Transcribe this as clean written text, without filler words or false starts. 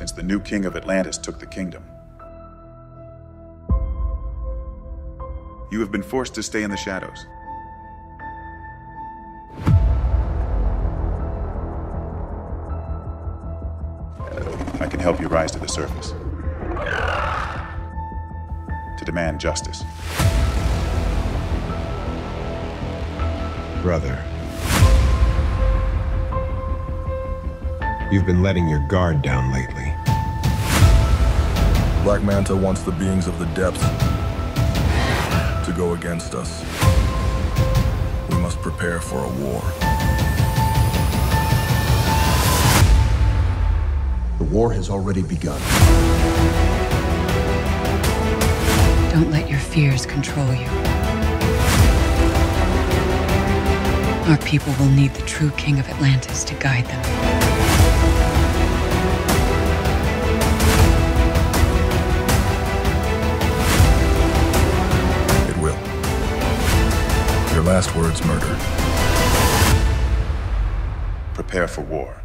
since the new king of Atlantis took the kingdom. You have been forced to stay in the shadows. I can help you rise to the surface, to demand justice. Brother, you've been letting your guard down lately. Black Manta wants the beings of the depths to go against us. We must prepare for a war. The war has already begun. Don't let your fears control you. Our people will need the true King of Atlantis to guide them. It will. Your last word's murder. Prepare for war.